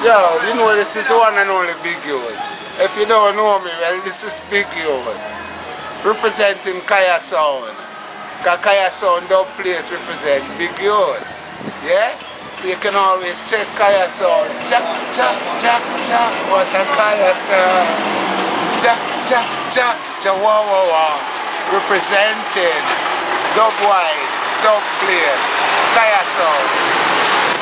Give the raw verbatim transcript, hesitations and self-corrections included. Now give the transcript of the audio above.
Yo, you know this is the one and only Big Youth. If you don't know me, well, this is Big Youth. Representing Kaya Sound. Because Kaya Sound don't play it, represent Big Youth. Yeah? So you can always check Kaya Sound. Jack, jack, jack, jack, what a Kaya Sound. Jack, jack, jack, ja wah wah wah. Representing Dubwise, Dub Player, Kaya Sound.